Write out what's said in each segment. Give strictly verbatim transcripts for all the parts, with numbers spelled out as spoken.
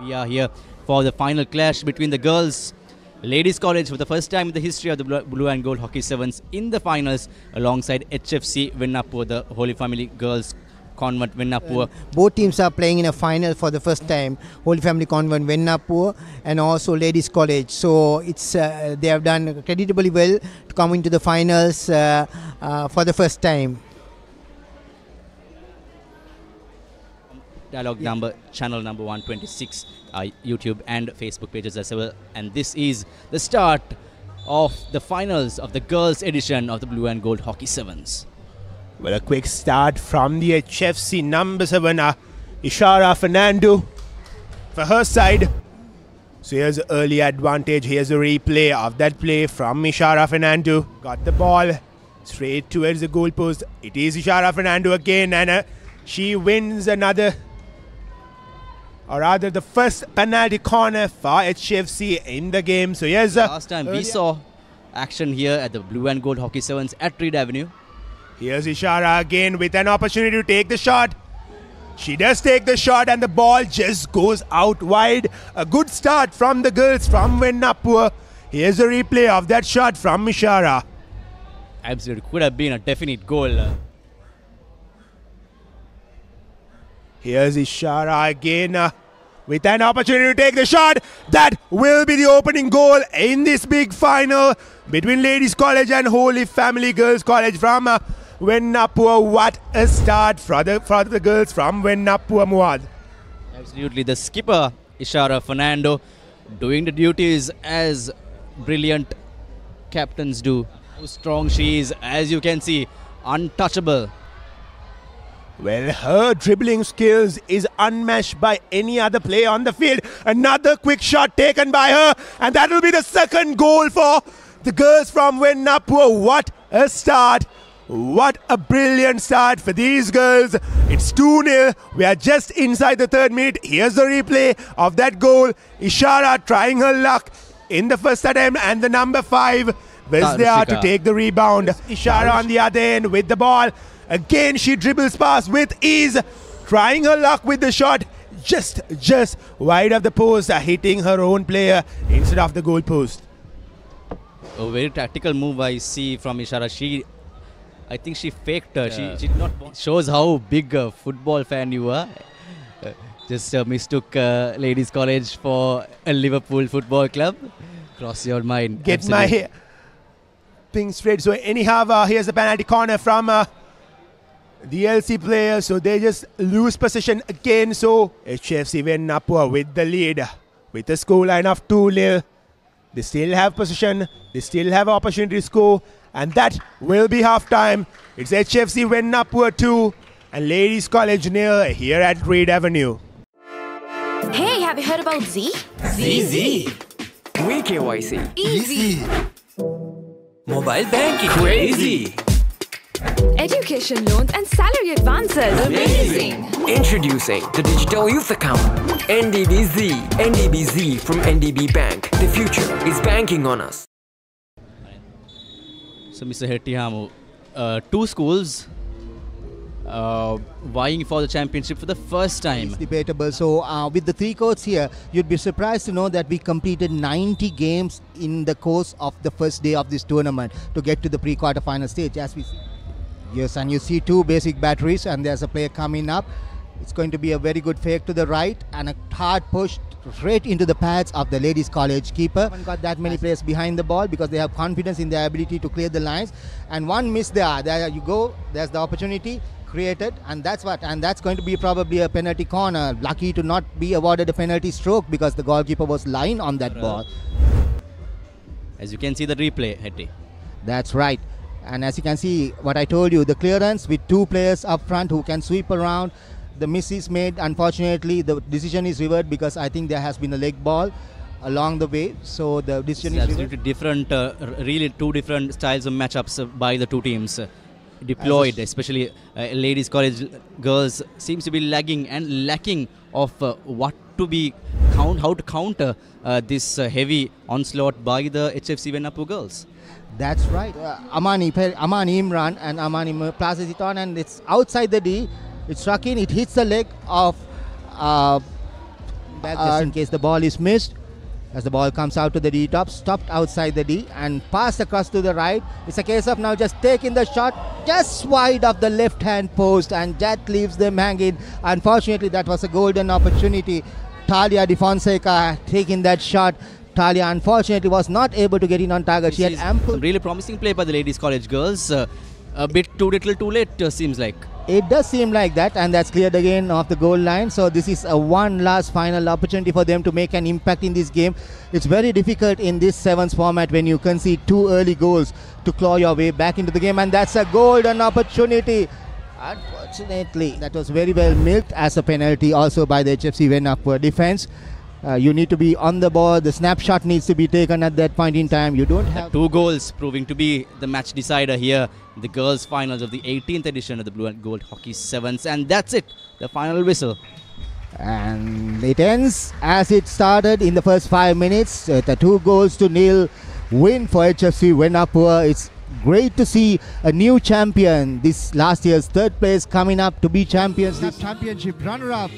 We are here for the final clash between the girls. Ladies College, for the first time in the history of the Blue and Gold Hockey Sevens, in the finals alongside H F C Wennappuwa, the Holy Family Girls Convent Wennappuwa. Both teams are playing in a final for the first time. Holy Family Convent Wennappuwa and also Ladies College. So it's uh, they have done creditably well to come into the finals uh, uh, for the first time. Dialogue yeah. number, channel number one twenty-six, uh, YouTube and Facebook pages as well. And this is the start of the finals of the girls' edition of the Blue and Gold Hockey Sevens. Well, a quick start from the H F C number seven, uh, Ishara Fernando for her side. So here's the early advantage. Here's a replay of that play from Ishara Fernando. Got the ball straight towards the goalpost. It is Ishara Fernando again, and uh, she wins another, or rather the first penalty corner for H F C in the game. So yes, last time we saw action here at the Blue and Gold Hockey Sevens at Reed Avenue. Here's Ishara again with an opportunity to take the shot. She does take the shot and the ball just goes out wide. A good start from the girls from Wennappuwa. Here's a replay of that shot from Ishara. Absolutely, could have been a definite goal. Here's Ishara again uh, with an opportunity to take the shot. That will be the opening goal in this big final between Ladies College and Holy Family Girls College from uh, Wennappuwa. What a start for the, for the girls from Wennappuwa, Muad. Absolutely. The skipper, Ishara Fernando, doing the duties as brilliant captains do. How strong she is, as you can see, untouchable. Well, her dribbling skills is unmatched by any other player on the field. Another quick shot taken by her, and that will be the second goal for the girls from Wennappuwa. What a start. What a brilliant start for these girls. It's two nil. We are just inside the third minute. Here's the replay of that goal. Ishara trying her luck in the first attempt, and the number five was there to take the rebound. Ishara on the other end with the ball. Again, she dribbles past with ease, trying her luck with the shot, just, just wide of the post, hitting her own player instead of the goal post. A very tactical move I see from Ishara. She, I think she faked her. Yeah. She, she did not. It shows how big a football fan you are. Just uh, mistook uh, Ladies College for a Liverpool football club. Cross your mind. Get absolutely. my thing straight. So anyhow, uh, here's the penalty corner from Uh, the L C players, so they just lose possession again. So H F C Wennappuwa with the lead, with a scoreline of two nil. They still have possession, they still have opportunity to score, and that will be halftime. It's H F C Wennappuwa two and Ladies College nil here at Reed Avenue. Hey, have you heard about Z? Z, Z. We K Y C. Easy. Mobile banking. Crazy. Education loans and salary advances. Amazing! Introducing the Digital Youth Account. N D B Z. N D B Z from N D B Bank. The future is banking on us. So, Mister Hettihamu, uh, two schools Uh, vying for the championship for the first time. It's debatable. So uh, with the three courts here, you'd be surprised to know that we completed ninety games in the course of the first day of this tournament to get to the pre-quarterfinal stage, as we see. Yes, and you see two basic batteries, and there's a player coming up. It's going to be a very good fake to the right and a hard push straight into the pads of the Ladies College keeper. Haven't got that many players behind the ball because they have confidence in their ability to clear the lines. And one miss there, there you go, there's the opportunity created, and that's what, and that's going to be probably a penalty corner. Lucky to not be awarded a penalty stroke because the goalkeeper was lying on that ball. As you can see the replay, Hetty. That's right. And as you can see, what I told you, the clearance with two players up front who can sweep around. The miss is made. Unfortunately, the decision is reversed because I think there has been a leg ball along the way. So the decision it's is absolutely reversed. Different, uh, really two different styles of matchups by the two teams deployed, especially uh, Ladies College girls seems to be lagging and lacking of uh, what to be count, how to counter uh, this uh, heavy onslaught by the H F C Wennappuwa girls. That's right. Uh, Amani, Amani Imran and Amani passes it on, and it's outside the D. It's struck in. It hits the leg of uh, back just uh, in case the ball is missed. As the ball comes out to the D top, stopped outside the D and passed across to the right. It's a case of now just taking the shot just wide of the left hand post, and that leaves them hanging. Unfortunately, that was a golden opportunity. Talia de Fonseca taking that shot. Talia unfortunately was not able to get in on target. She had ample really promising play by the Ladies College girls. Uh, a bit too little too late, uh, seems like. It does seem like that, and that's cleared again off the goal line. So this is a one last final opportunity for them to make an impact in this game. It's very difficult in this sevens format when you concede two early goals to claw your way back into the game, and that's a golden opportunity. Unfortunately, that was very well milked as a penalty also by the H F C Wennappuwa defense. Uh, you need to be on the ball. The snapshot needs to be taken at that point in time. You don't have two goals proving to be the match decider here. The girls' finals of the eighteenth edition of the Blue and Gold Hockey Sevens, and that's it. The final whistle, and it ends as it started in the first five minutes. Uh, the two goals to nil win for H F C Wennappuwa. It's great to see a new champion. This last year's third place coming up to be champions. The championship runner-up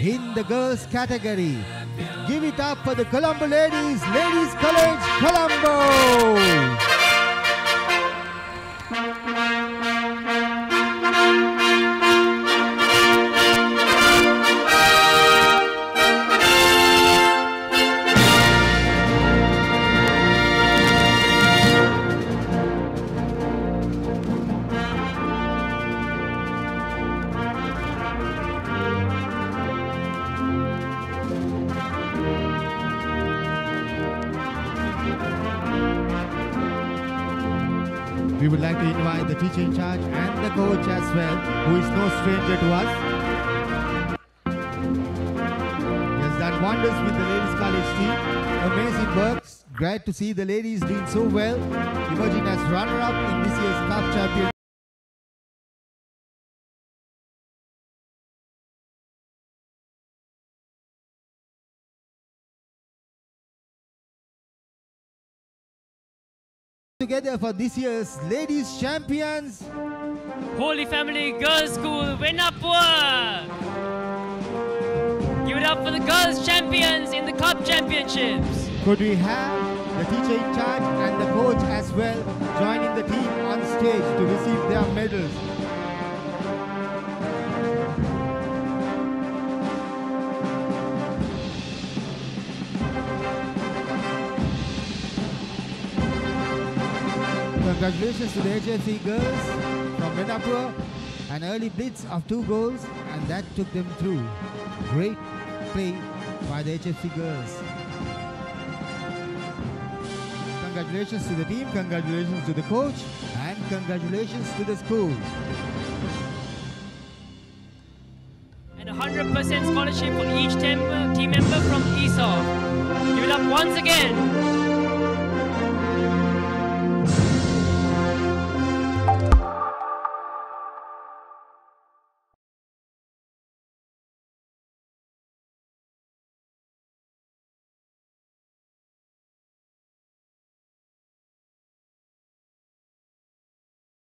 in the girls' category. Give it up for the Colombo ladies, Ladies College Colombo! We would like to invite the teacher in charge and the coach as well, who is no stranger to us. Yes, that wonders with the Ladies College team. Amazing work. Great to see the ladies doing so well, emerging as runner-up in this year's Cup Championship. Together for this year's ladies champions, Holy Family Girls School, Wennappuwa. Give it up for the girls champions in the Cup Championships. Could we have the teacher in charge and the coach as well joining the team on stage to receive their medals? Congratulations to the H F C girls from Wennappuwa. An early blitz of two goals, and that took them through. Great play by the H F C girls. Congratulations to the team, congratulations to the coach, and congratulations to the school. And a one hundred percent scholarship for each team member from E S O F. Give it up once again.